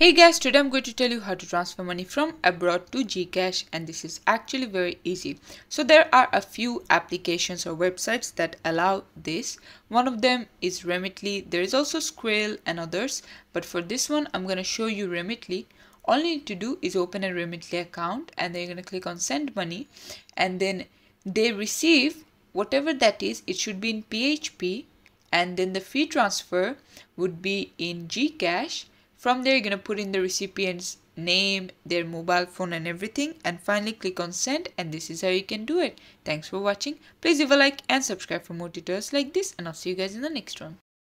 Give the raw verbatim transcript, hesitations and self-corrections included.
Hey guys, today I'm going to tell you how to transfer money from abroad to GCash, and this is actually very easy. So there are a few applications or websites that allow this. One of them is Remitly. There is also Skrill and others, but for this one I'm going to show you Remitly. All you need to do is open a Remitly account and then you're going to click on send money, and then they receive whatever that is. It should be in P H P, and then the fee transfer would be in GCash. From there, you're going to put in the recipient's name, their mobile phone and everything, and finally click on send, and this is how you can do it. Thanks for watching. Please leave a like and subscribe for more tutorials like this, and I'll see you guys in the next one.